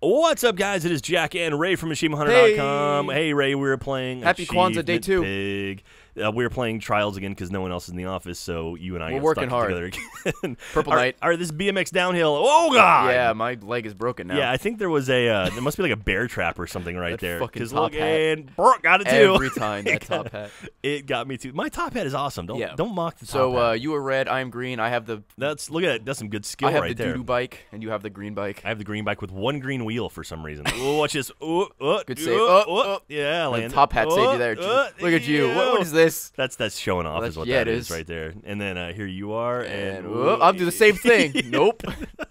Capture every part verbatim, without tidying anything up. What's up, guys? It is Jack and Ray from Achievement Hunter dot com. Hey. hey, Ray, we were playing Happy Kwanzaa Day two. Pig. Uh, we were playing Trials again because no one else is in the office, so you and I are working hard together again. Purple Knight. All right, this B M X downhill. Oh, God! Yeah, my leg is broken now. Yeah, I think there was a, uh, there must be like a bear trap or something right that there. Because look, hat. and Brooke got it too. Every time that top hat. It got me too. My top hat is awesome. Don't, yeah. don't mock the top so, hat. So uh, you are red, I am green. I have the. That's, look at that. That's some good skill right there. I have the doo-doo bike, and you have the green bike. I have the green bike with one green wheel for some reason. Oh, watch this. Oh, oh, good save. Oh, oh, yeah, land. The top hat saved you there. Look at you. What is this? That's that's showing off is what that is right there. And then uh, here you are, and I'll do the same thing. Nope,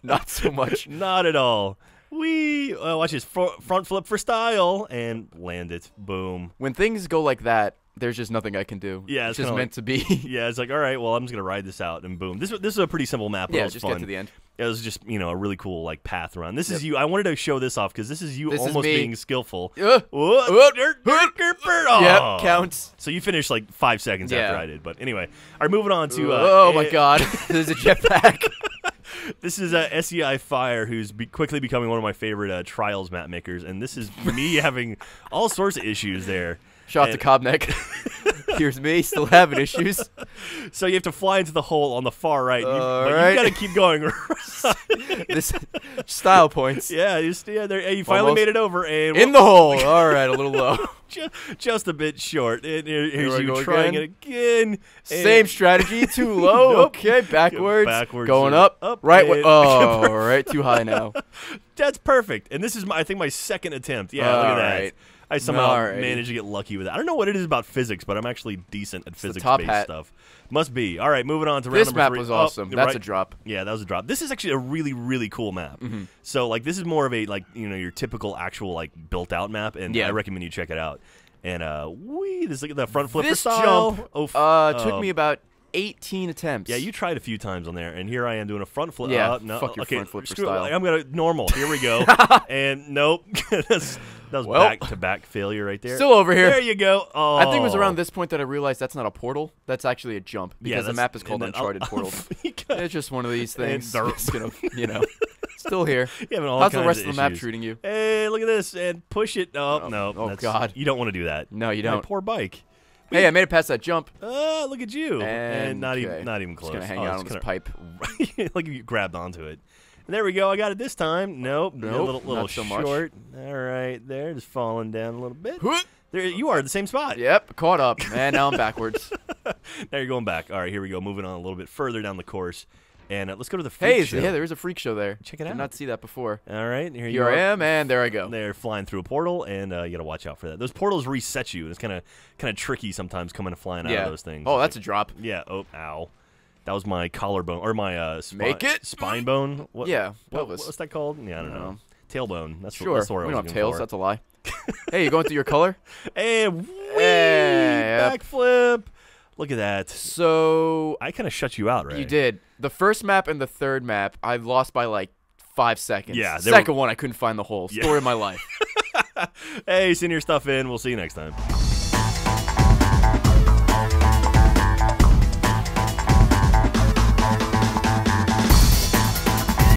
not so much. Not at all. We uh, watch this front flip for style and land it. Boom. When things go like that, there's just nothing I can do. Yeah, it's just meant to be. Yeah, it's like, all right, well, I'm just gonna ride this out, and boom. This this is a pretty simple map. Yeah, just get to the end. It was just, you know, a really cool, like, path run. This yep. is you. I wanted to show this off because this is you this almost is being skillful. Uh, oh, uh, yep, counts. So you finished, like, five seconds yeah. after I did. But anyway, all right, moving on to... Uh, oh, my God. There's a jetpack. This is uh, S E I Fire, who's be quickly becoming one of my favorite uh, Trials map makers. And this is me having all sorts of issues there. Shot to Cob-neck. Here's me, still having issues. So you have to fly into the hole on the far right. You, but right. you got to keep going. This style points. Yeah, you, yeah, there, you finally Almost. made it over. And in the hole. All right, a little low. just, just a bit short. And here's you trying again. it again. Same and strategy. Too low. Nope. Okay, backwards. Backwards. Going up. Up. Right. Oh, right. Too high now. That's perfect. And this is, my, I think, my second attempt. Yeah, all look at that. Right. I somehow right. managed to get lucky with it. I don't know what it is about physics, but I'm actually decent at physics-based stuff. Must be. All right, moving on to round this number map three. was awesome. Oh, That's right. a drop. Yeah, that was a drop. This is actually a really, really cool map. Mm-hmm. So, like, this is more of a, like, you know, your typical actual, like, built-out map, and yeah. I recommend you check it out. And, uh, wee, this, look at that front flip this style. jump oh, uh, took uh, me about... eighteen attempts. Yeah, you tried a few times on there, and here I am doing a front flip. Yeah, uh, no, fuck your okay, front flipper screw style. It, like, I'm gonna normal. Here we go. And nope, that's, that was well, back to back failure right there. Still over here. There you go. Oh. I think it was around this point that I realized that's not a portal. That's actually a jump because yeah, the map is called Uncharted I'll, Portal. I'll, it's just one of these things. It's gonna, you know. Still here. All How's the rest of, of the map treating you? Hey, look at this and push it. Oh, oh no. Oh God. You don't want to do that. No, you don't. My poor bike. We, hey, I made it past that jump. Oh, uh, look at you. And, and not, okay. even, not even close. Just going to hang oh, out on this pipe. Like you grabbed onto it. And there we go. I got it this time. Nope. Nope. A little, little not so short. Much. All right. There. Just falling down a little bit. There, you are in the same spot. Yep. Caught up. And now I'm backwards. Now you're going back. All right. Here we go. Moving on a little bit further down the course. And uh, let's go to the freak hey, show. Yeah, there is a freak show there. Check it out. Did not see that before. All right. Here, here you I am, and there I go. They're flying through a portal, and uh, you got to watch out for that. Those portals reset you, and it's kind of kind of tricky sometimes coming and flying yeah. out of those things. Oh, that's like, a drop. Yeah. Oh, ow. That was my collarbone, or my uh, spi Make it? spine bone. What, yeah, what, pelvis. What's that called? Yeah, I don't know. Tailbone. That's sure. What, that's the word we I was don't have tails. For. That's a lie. Hey, you going through your color? And hey, backflip. Look at that. So I kind of shut you out, right? You did. The first map and the third map, I lost by like five seconds. Yeah. The second were... one, I couldn't find the hole. Yeah. Story of my life. Hey, send your stuff in. We'll see you next time.